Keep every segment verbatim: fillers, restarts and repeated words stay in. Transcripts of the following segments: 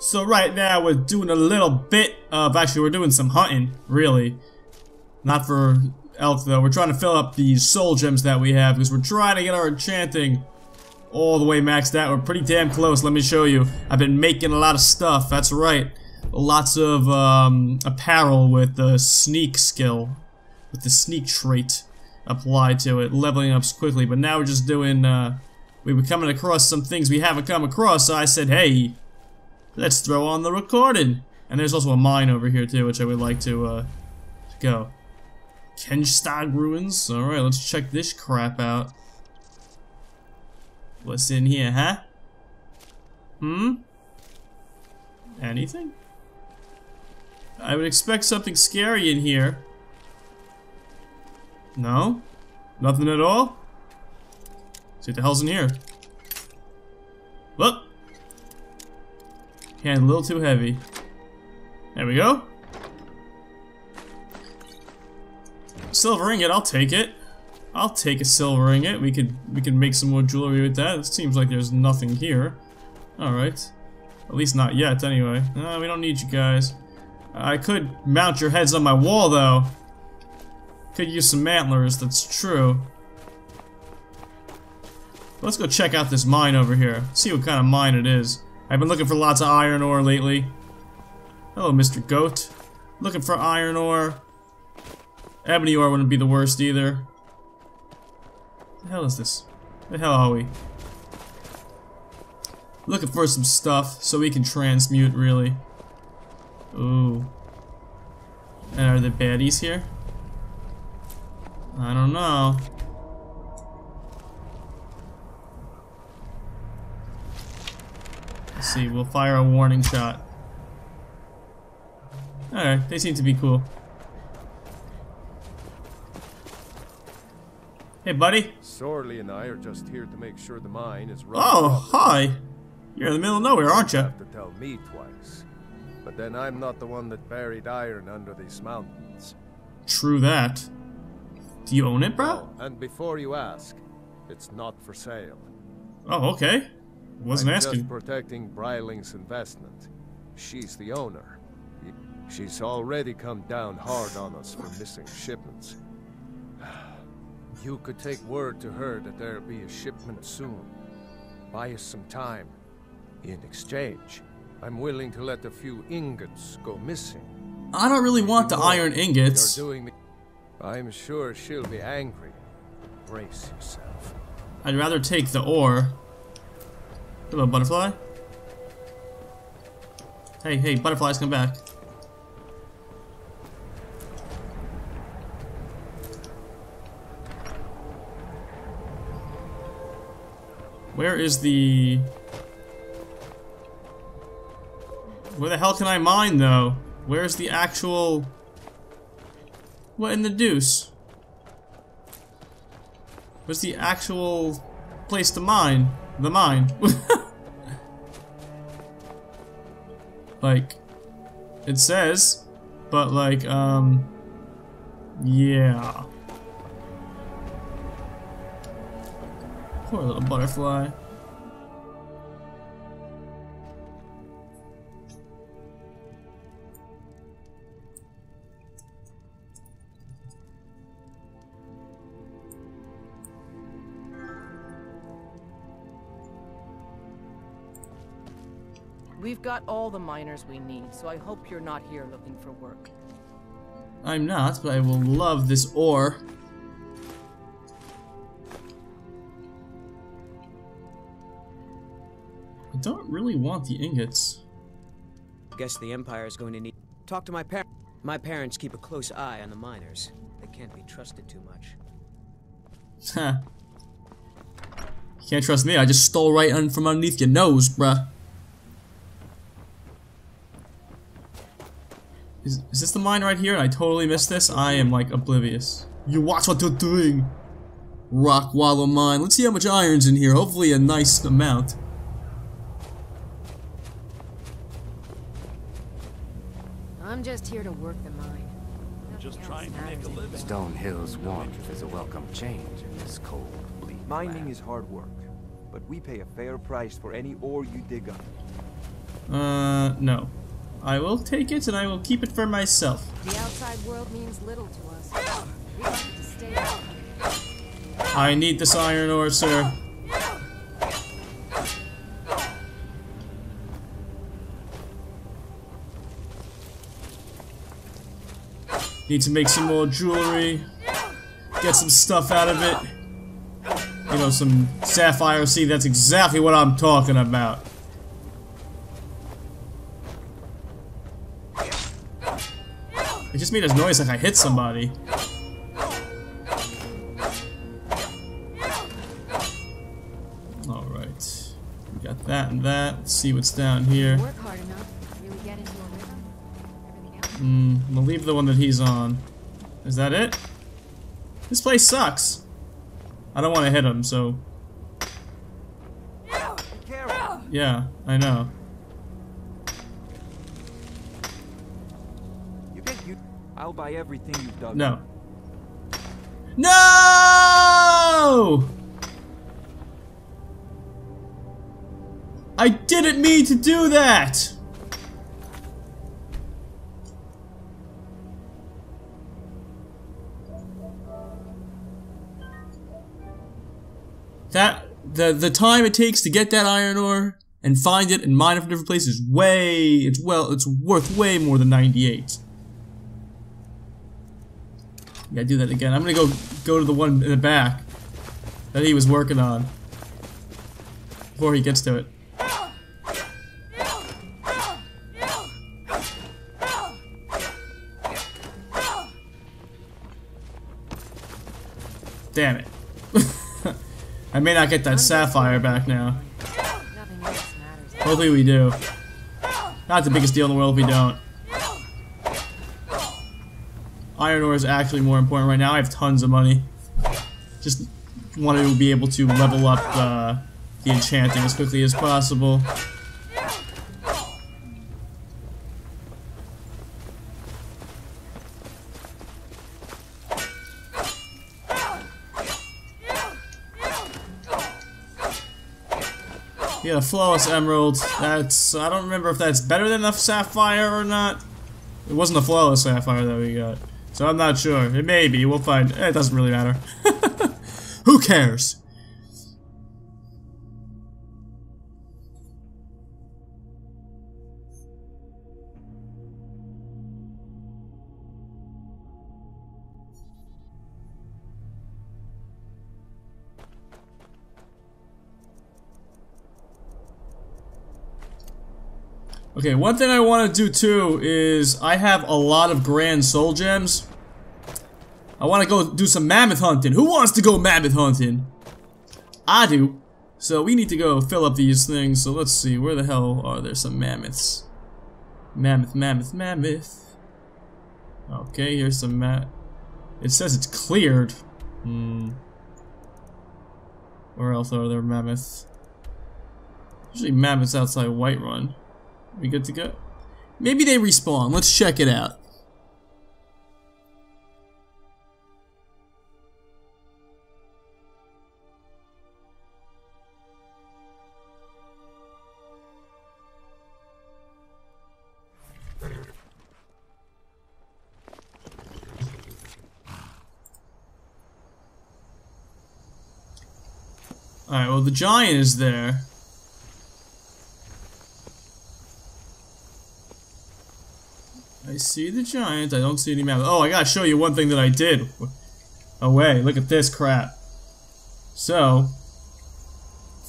So right now we're doing a little bit of, actually we're doing some hunting, really. Not for elf though, we're trying to fill up the soul gems that we have because we're trying to get our enchanting all the way maxed out. We're pretty damn close, let me show you. I've been making a lot of stuff, that's right. Lots of um, apparel with the sneak skill, with the sneak trait applied to it, leveling up quickly. But now we're just doing, uh, we were coming across some things we haven't come across, so I said, hey, let's throw on the recording. And there's also a mine over here too, which I would like to, uh, to go. Kjenstag Ruins? Alright, let's check this crap out. What's in here, huh? Hmm? Anything? I would expect something scary in here. No? Nothing at all? See what the hell's in here. Whoop! Hand a little too heavy. There we go. Silver ringgit, I'll take it. I'll take a silver ringgit. We could we could make some more jewelry with that. It seems like there's nothing here. Alright. At least not yet, anyway. No, we don't need you guys. I could mount your heads on my wall, though. Could use some antlers, that's true. Let's go check out this mine over here. See what kind of mine it is. I've been looking for lots of iron ore lately. Hello, Mister Goat. Looking for iron ore. Ebony ore wouldn't be the worst, either. What the hell is this? Where the hell are we? Looking for some stuff so we can transmute, really. Ooh. And are there baddies here? I don't know. Let's see, we'll fire a warning shot. Alright, they seem to be cool. Hey, buddy. Sorley and I are just here to make sure the mine is running. Oh, hi. You're in the middle of nowhere, aren't you? You have to tell me twice. But then I'm not the one that buried iron under these mountains. True that. Do you own it, bro? Oh, and before you ask, it's not for sale. Oh, okay. Wasn't I'm asking. Just protecting Bryling's investment. She's the owner. She's already come down hard on us for missing shipments. You could take word to her that there'll be a shipment soon. Buy us some time. In exchange, I'm willing to let a few ingots go missing. I don't really want the iron ingots. Doing the I'm sure she'll be angry. Brace yourself. I'd rather take the ore. Hello, butterfly. Hey, hey, butterflies, come back. Where is the... Where the hell can I mine, though? Where's the actual... What in the deuce? Where's the actual place to mine? The mine. Like, it says, but like, um, yeah. Poor little butterfly. We've got all the miners we need, so I hope you're not here looking for work. I'm not, but I will love this ore. I don't really want the ingots. Guess the Empire is going to need... Talk to my parents. My parents keep a close eye on the miners. They can't be trusted too much. Huh. You can't trust me, I just stole right un from underneath your nose, bruh. Is, is this the mine right here? I totally missed this. I am like oblivious. You watch what you're doing. Rockwallow Mine. Let's see how much iron's in here. Hopefully a nice amount. I'm just here to work the mine. Nothing just trying to make a living. Stonehills' warmth is a welcome change in this cold, bleak land. Mining is hard work, but we pay a fair price for any ore you dig up. Uh, no. I will take it and I will keep it for myself. The outside world means little to us. We have to stay out. I need this iron ore, sir. Need to make some more jewelry. Get some stuff out of it. You know, some sapphire seed. That's exactly what I'm talking about. It just made a noise like I hit somebody. Alright. We got that and that. Let's see what's down here. Hmm, I'm gonna leave the one that he's on. Is that it? This place sucks. I don't want to hit him, so... Yeah, I know. You get you. I'll buy everything you've done. No. No! I didn't mean to do that! That the the time it takes to get that iron ore and find it and mine it from different places way it's well it's worth way more than ninety-eight. Yeah, do that again. I'm gonna go go to the one in the back that he was working on before he gets to it. Damn it. I may not get that sapphire back now. Hopefully we do. Not the biggest deal in the world if we don't. Iron ore is actually more important right now. I have tons of money. Just wanted to be able to level up uh, the enchanting as quickly as possible. Yeah, a flawless emerald. That's... I don't remember if that's better than a sapphire or not. It wasn't a flawless sapphire that we got. So I'm not sure. It may be. We'll find... It doesn't really matter. Who cares? Okay, one thing I want to do too is I have a lot of grand soul gems. I want to go do some mammoth hunting. Who wants to go mammoth hunting? I do. So we need to go fill up these things. So let's see, where the hell are there some mammoths? Mammoth, mammoth, mammoth. Okay, here's some ma- It says it's cleared. Hmm. Where else are there mammoths? Usually mammoths outside Whiterun. We good to go? Maybe they respawn. Let's check it out. Alright, well, the giant is there. I see the giant, I don't see any mammoth. Oh, I gotta show you one thing that I did. Oh wait, look at this crap. So,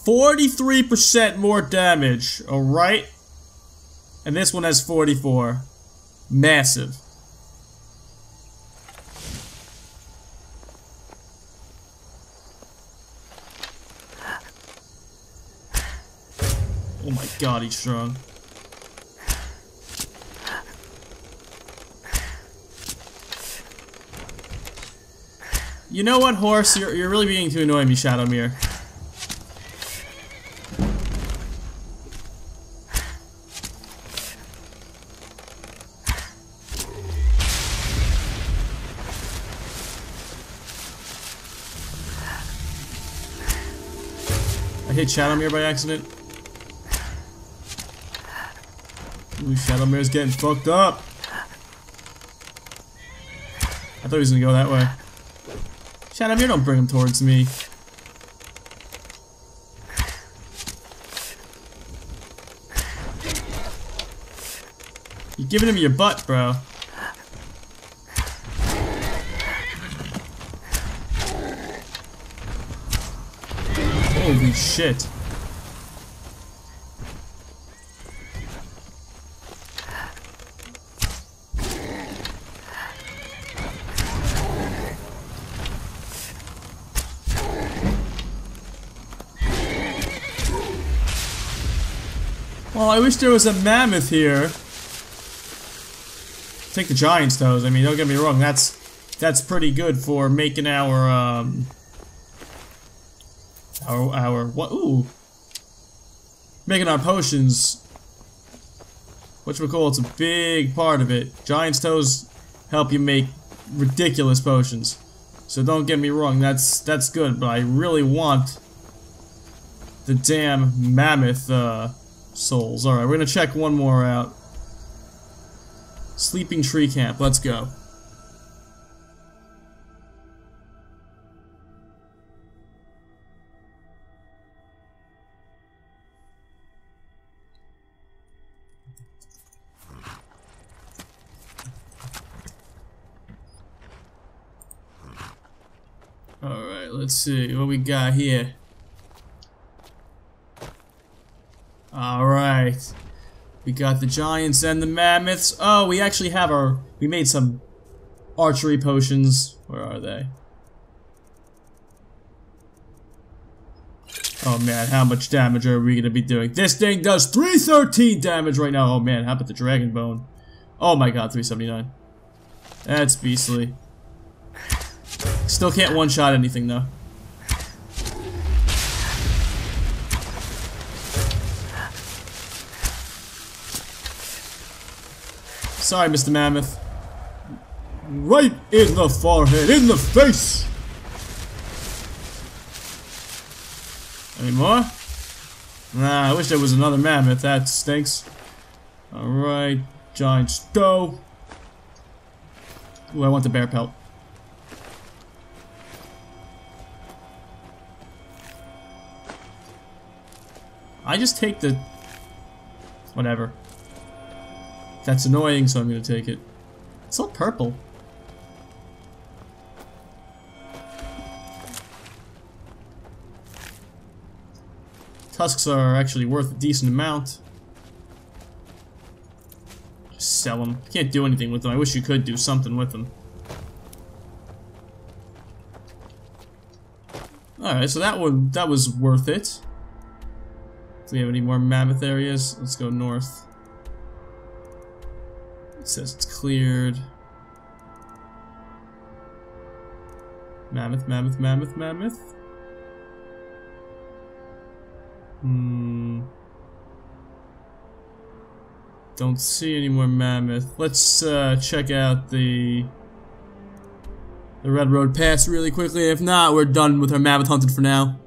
forty-three percent more damage, alright? And this one has forty-four. Massive. Oh my god, he's strong. You know what, horse? You're, you're really beginning to annoy me, Shadowmere. I hit Shadowmere by accident. Ooh, Shadowmere's getting fucked up. I thought he was gonna go that way. Shadowmere, don't bring him towards me. You're giving him your butt, bro. Holy shit. Oh, I wish there was a mammoth here. Take the giant's toes. I mean, don't get me wrong. That's that's pretty good for making our um our our what? Ooh, making our potions. Whatchamacallit, it's a big part of it. Giant's toes help you make ridiculous potions. So don't get me wrong. That's that's good. But I really want the damn mammoth uh, souls. All right, we're gonna check one more out. Sleeping Tree Camp, let's go. Alright, let's see what we got here. Alright. We got the giants and the mammoths. Oh, we actually have our... We made some archery potions. Where are they? Oh man, how much damage are we gonna be doing? This thing does three thirteen damage right now. Oh man, how about the dragon bone? Oh my god, three seventy-nine. That's beastly. Still can't one-shot anything though. Sorry, Mister Mammoth. Right in the forehead, in the face! Any more? Nah, I wish there was another mammoth, that stinks. Alright, giant stow. Ooh, I want the bear pelt. I just take the... whatever. That's annoying, so I'm gonna take it. It's all purple. Tusks are actually worth a decent amount. Just sell them. Can't do anything with them. I wish you could do something with them. Alright, so that one, that was worth it. Do we have any more mammoth areas? Let's go north. It says it's cleared. Mammoth, mammoth, mammoth, mammoth. Hmm. Don't see any more mammoth. Let's uh, check out the the Red Road Pass really quickly. If not, we're done with our mammoth hunting for now.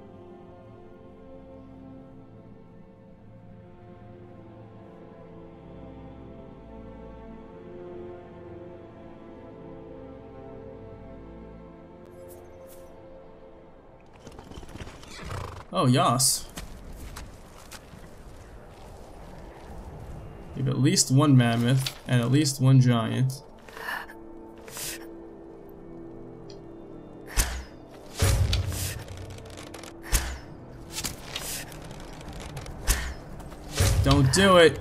Oh, yas. We have at least one mammoth and at least one giant. Don't do it.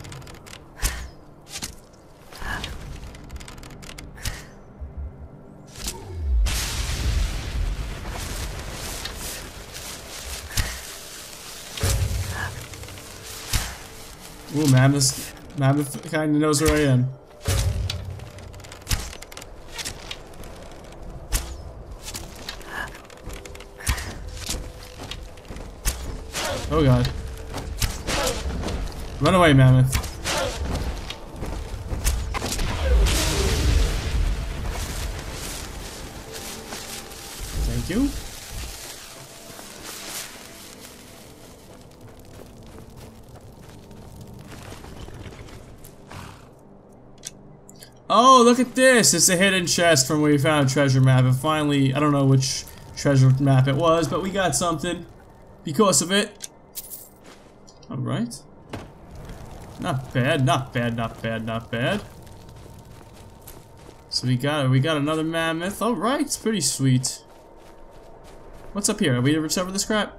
Ooh, mammoth, mammoth kinda knows where I am. Oh god. Run away, mammoth. Thank you. Oh, look at this! It's a hidden chest from where we found a treasure map, and finally, I don't know which treasure map it was, but we got something because of it. Alright. Not bad, not bad, not bad, not bad. So we got we got another mammoth. Alright, it's pretty sweet. What's up here? Have we recovered this crap?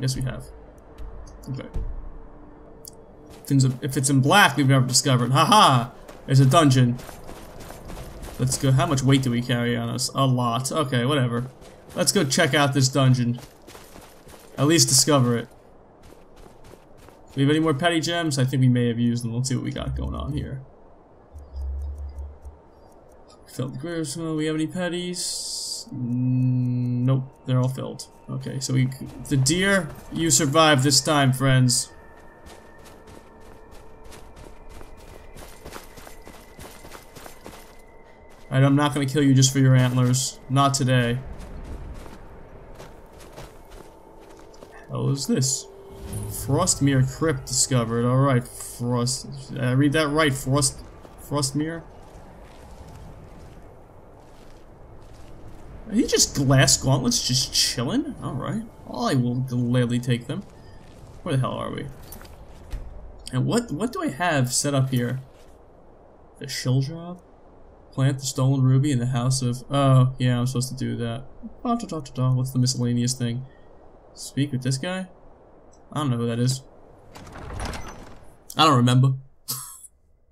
Yes, we have. Okay. If it's in black, we've never discovered. Haha! There's a dungeon. Let's go. How much weight do we carry on us? A lot. Okay, whatever. Let's go check out this dungeon. At least discover it. Do we have any more petty gems? I think we may have used them. Let's see what we got going on here. Filled the grooves. Do we have any petties? Nope. They're all filled. Okay, so we. The deer, you survived this time, friends. Alright, I'm not gonna kill you just for your antlers. Not today. Hell is this? Frostmere Crypt discovered. Alright, Frost. Did I read that right? Frost. Frostmere? Are you just glass gauntlets just chilling? Alright. I will gladly take them. Where the hell are we? And what, what do I have set up here? The shill job? Plant the stolen ruby in the house of... Oh, yeah, I'm supposed to do that. Da, da, da, da. What's the miscellaneous thing? Speak with this guy? I don't know who that is. I don't remember.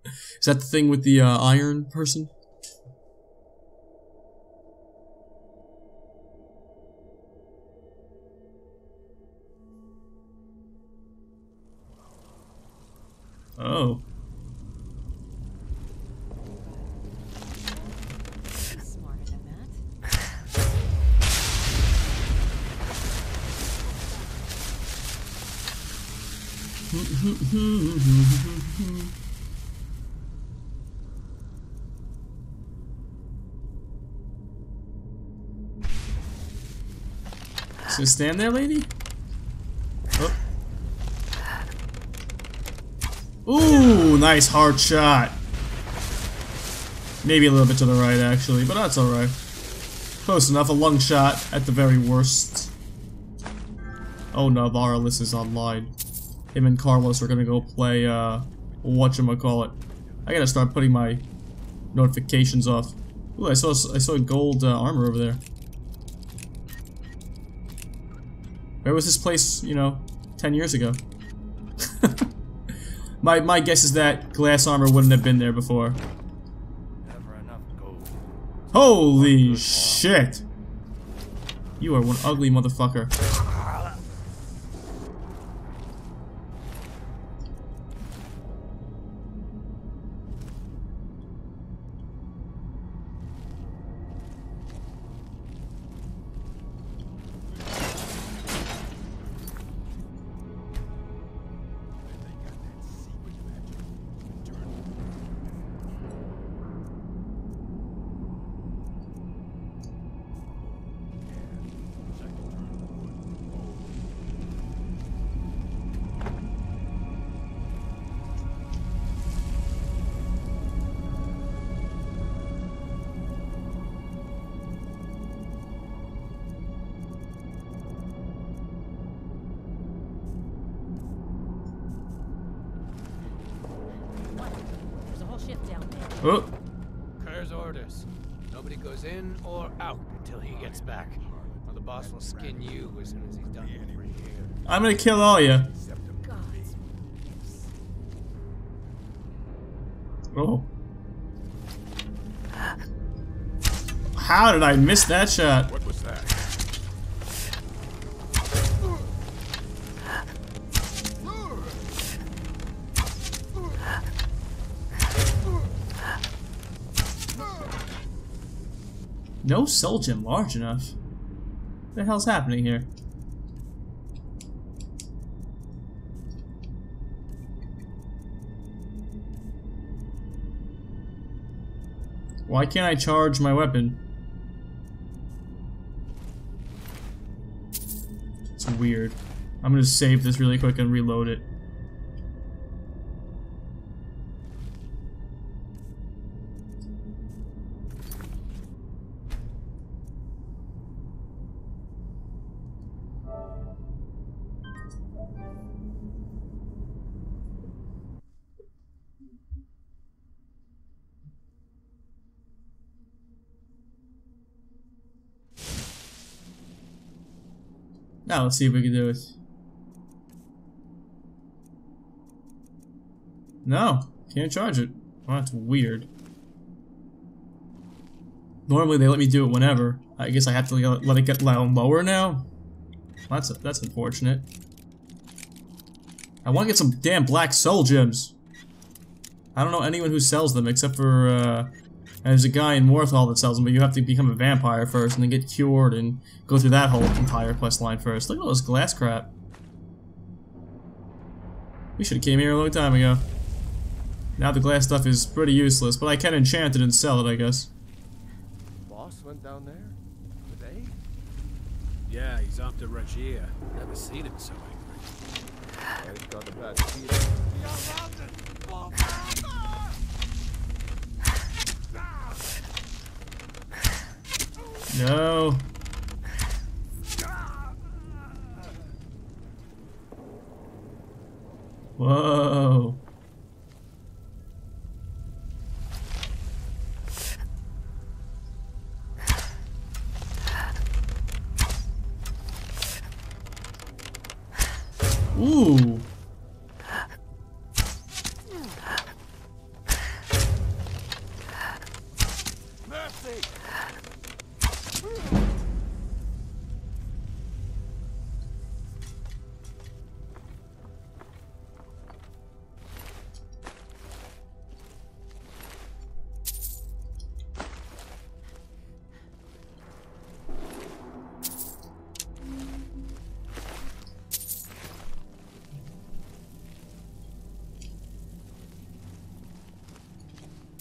Is that the thing with the uh, iron person? Oh. So stand there, lady. Oh. Ooh, nice hard shot. Maybe a little bit to the right, actually, but that's all right. Close enough. A lung shot at the very worst. Oh no, Varalis is online. Him and Carlos are gonna go play, uh, whatchamacallit. I gotta start putting my notifications off. Ooh, I saw, I saw gold uh, armor over there. Where was this place, you know, ten years ago? my, my guess is that glass armor wouldn't have been there before. Never enough gold. Holy shit! You are one ugly motherfucker. Oh. Kerr's orders. Nobody goes in or out until he gets back. Or the boss will skin you as soon as he's done. I'm gonna kill all you. Oh. How did I miss that shot? What was that? No cell gem large enough. What the hell's happening here? Why can't I charge my weapon? It's weird. I'm gonna save this really quick and reload it. Now let's see if we can do it. No, can't charge it. Well, that's weird. Normally they let me do it whenever. I guess I have to let it get lower now. Well, that's that's unfortunate. I want to get some damn black soul gems. I don't know anyone who sells them except for uh, there's a guy in Morthal that sells them, but you have to become a vampire first and then get cured and go through that whole entire quest line first. Look at all this glass crap. We should have came here a long time ago. Now the glass stuff is pretty useless, but I can enchant it and sell it, I guess. Boss went down there today. Yeah, he's after Rajir. Never seen him so angry. He's got a bad feeling. No. Whoa. Ooh.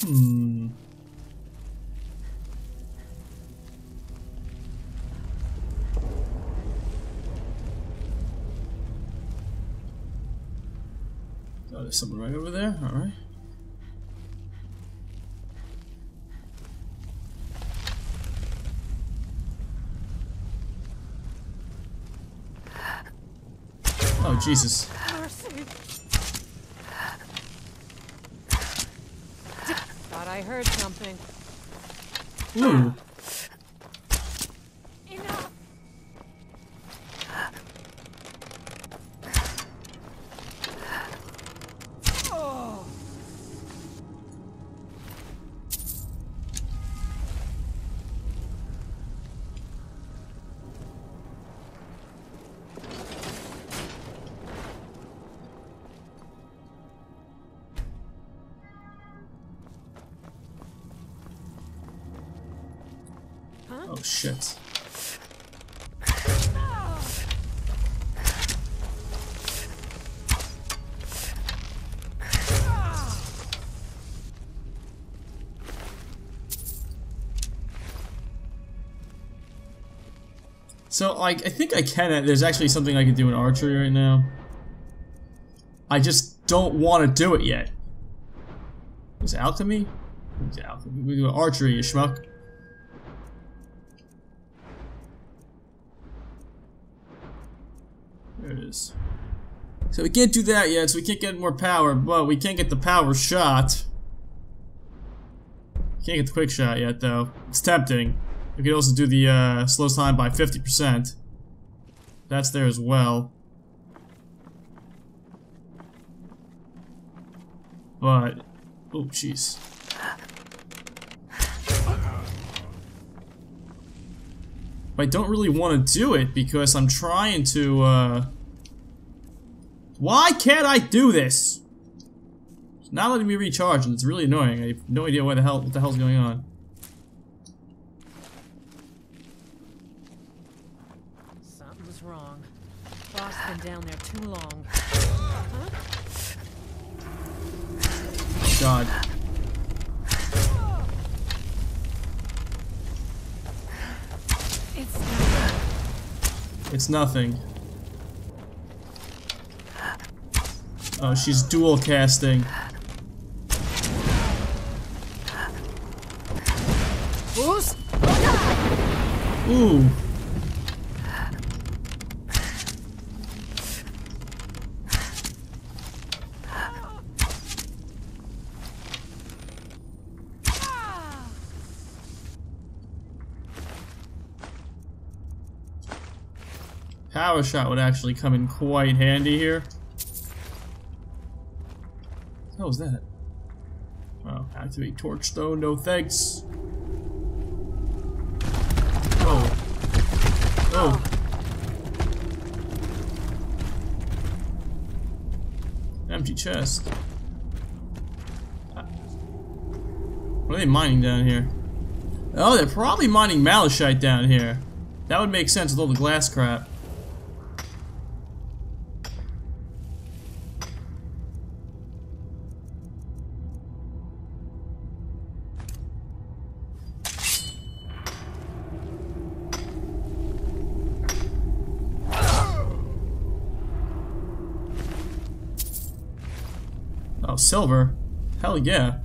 Hmm. Oh, there's someone right over there. All right. Oh, Jesus. I heard something. Ooh. Enough. Oh. Oh shit. So like, I think I can, there's actually something I can do in archery right now. I just don't want to do it yet. Is it alchemy? Is it alchemy? We do archery, you schmuck. So we can't do that yet, so we can't get more power, but we can't get the power shot. Can't get the quick shot yet, though. It's tempting. We could also do the uh, slow time by fifty percent. That's there as well. But... oh, jeez. But I don't really want to do it, because I'm trying to... Uh, why can't I do this? It's not letting me recharge, and it's really annoying. I have no idea what the hell what the hell's going on. Something's wrong. Boss been down there too long. Huh? Oh, God. It's nothing. It's nothing. Oh, she's dual casting. Ooh. Power shot would actually come in quite handy here. What was that? Oh, activate torch stone, no thanks. Oh. Oh. Empty chest. What are they mining down here? Oh, they're probably mining malachite down here. That would make sense with all the glass crap. Oh, silver? Hell yeah.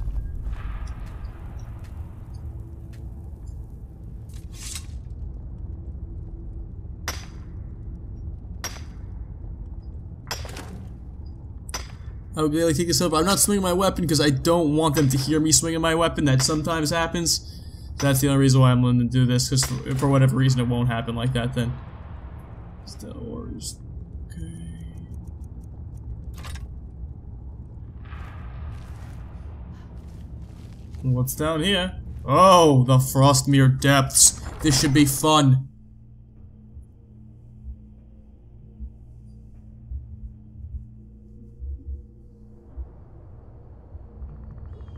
I would barely take this up. I'm not swinging my weapon because I don't want them to hear me swinging my weapon. That sometimes happens. That's the only reason why I'm willing to do this, because for whatever reason it won't happen like that then. Still orders. Okay. What's down here? Oh, the Frostmere Depths. This should be fun.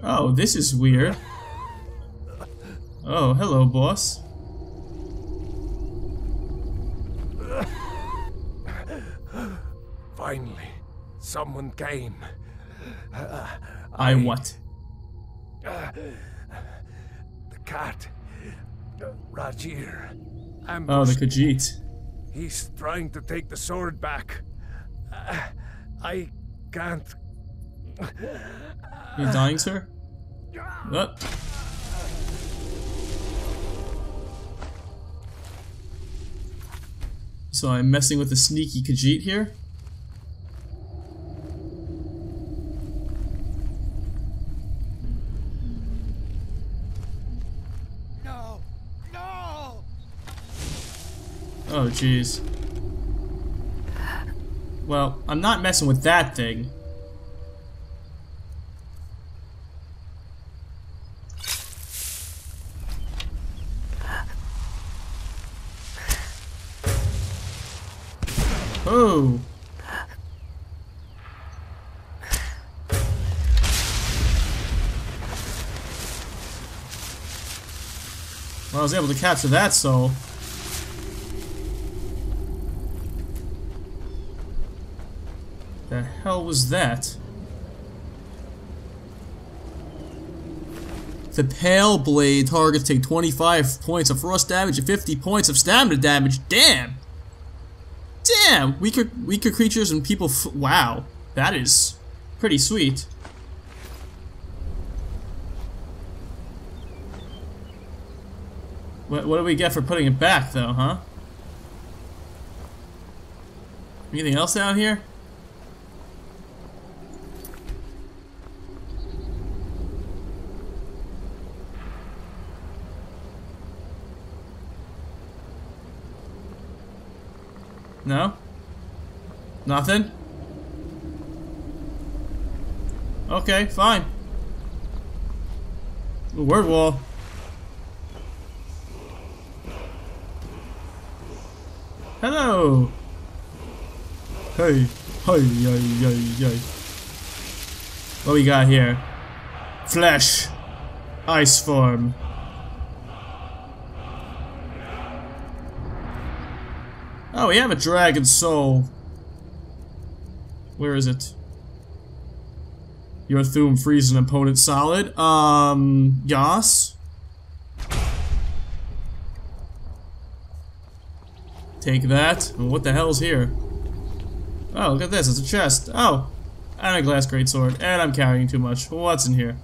Oh, this is weird. Oh, hello, boss. Finally, someone came. Uh, I, I what? Uh, the cat, uh, Rajir. Oh, the Khajiit. He's trying to take the sword back. Uh, I can't. You're dying, sir? Oh. So I'm messing with the sneaky Khajiit here. No, no. Oh, jeez. Well, I'm not messing with that thing. Oh. Well, I was able to capture that soul. The hell was that? The Pale Blade targets take twenty-five points of frost damage and fifty points of stamina damage. Damn! Damn! Weaker, weaker creatures and people f- Wow. That is pretty sweet. What, what do we get for putting it back, though, huh? Anything else down here? No? Nothing? Okay, fine. Ooh, word wall. Hello! Hey, hey, hey, hey, hey. What we got here? Flesh. Ice form. Oh, we have a dragon soul. Where is it? Your Thum frees an opponent solid. Um, Yas. Take that. And what the hell's here? Oh, look at this. It's a chest. Oh, and a glass greatsword. And I'm carrying too much. What's in here?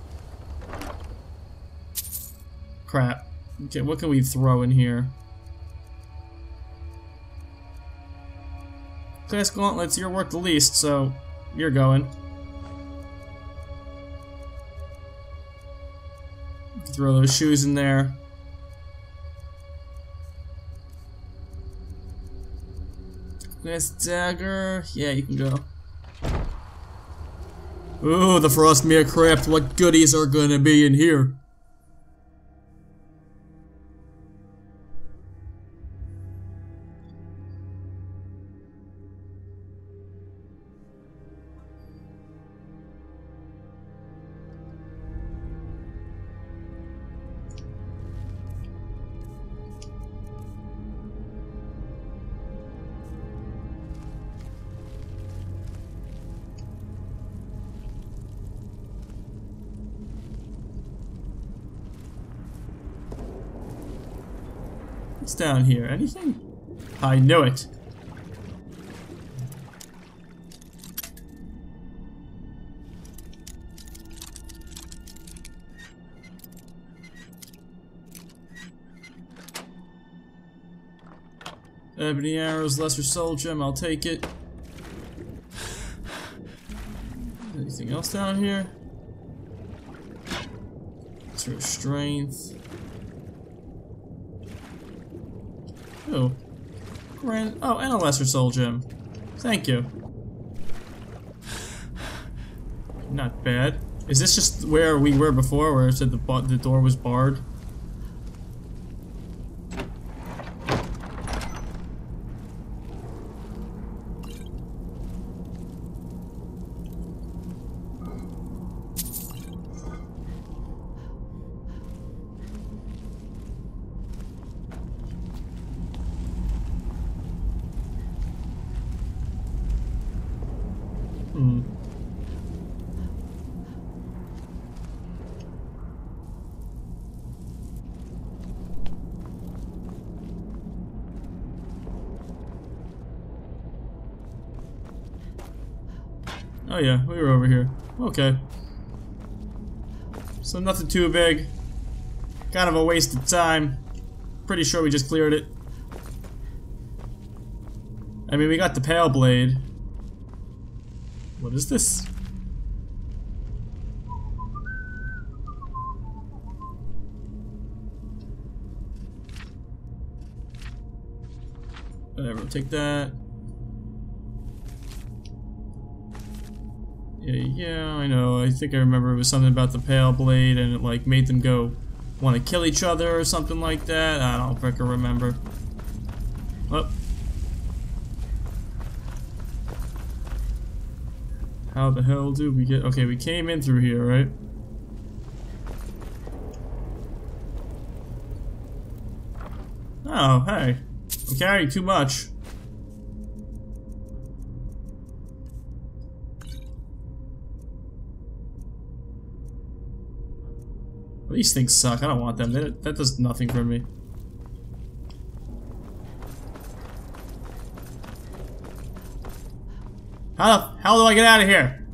Crap. Okay, what can we throw in here? Glass gauntlets, you're worth the least, so you're going. Throw those shoes in there. Quest dagger. Yeah, you can go. Ooh, the Frostmere Crypt. What goodies are gonna be in here? What's down here? Anything? I know it. Ebony arrows, lesser soul gem, I'll take it. Anything else down here? Sort of strength. Oh, Grand oh, and a lesser soul gem. Thank you. Not bad. Is this just where we were before, where it said the the door was barred? Oh yeah, we were over here. Okay. So nothing too big. Kind of a waste of time. Pretty sure we just cleared it. I mean, we got the Pale Blade. What is this? Whatever, we'll take that. Yeah, yeah, I know. I think I remember it was something about the Pale Blade and it like made them go want to kill each other or something like that. I don't freaking remember. Oh. How the hell do we get... Okay, we came in through here, right? Oh, hey. I'm carrying too much. These things suck. I don't want them. They, that does nothing for me. How the hell do I get out of here?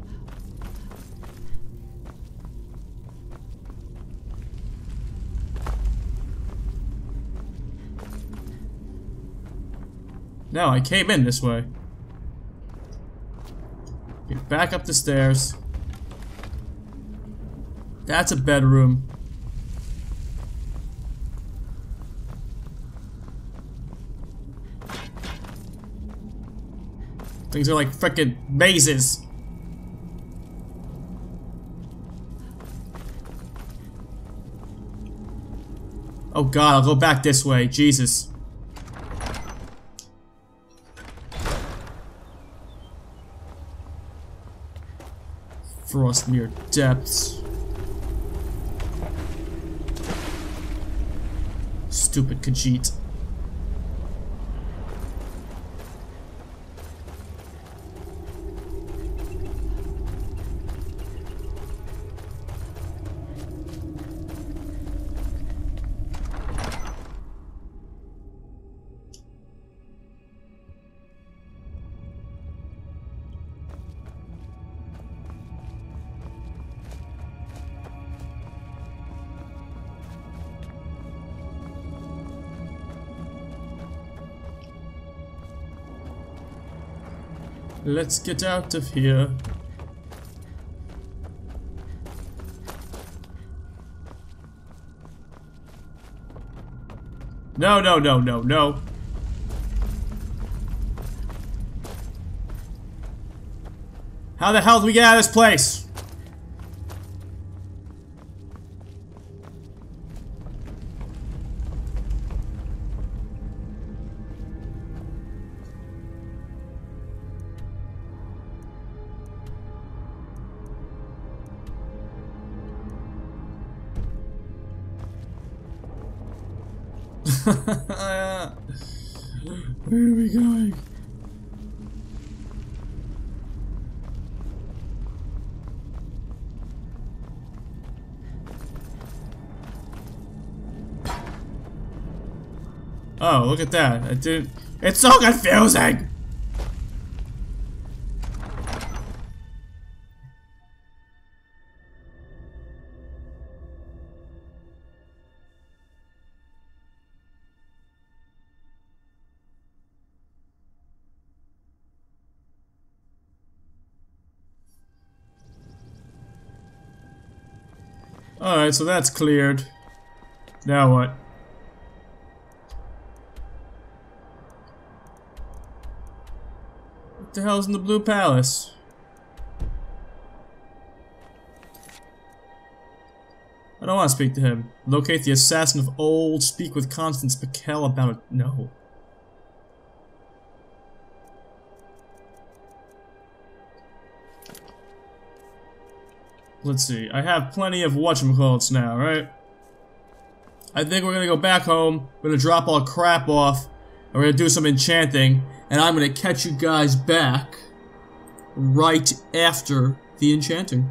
No, I came in this way. Get back up the stairs. That's a bedroom. Things are like frickin' mazes. Oh god, I'll go back this way, Jesus. Frostmere Depths. Stupid Khajiit. Let's get out of here. No, no, no, no, no. How the hell do we get out of this place? Where are we going? Oh, look at that. I did. It's so confusing! Alright, so that's cleared. Now what? What the hell's in the Blue Palace? I don't want to speak to him. Locate the assassin of old. Speak with Constance Pacel about it. No. Let's see, I have plenty of whatchamacallits now, right? I think we're gonna go back home, we're gonna drop all crap off, and we're gonna do some enchanting, and I'm gonna catch you guys back right after the enchanting.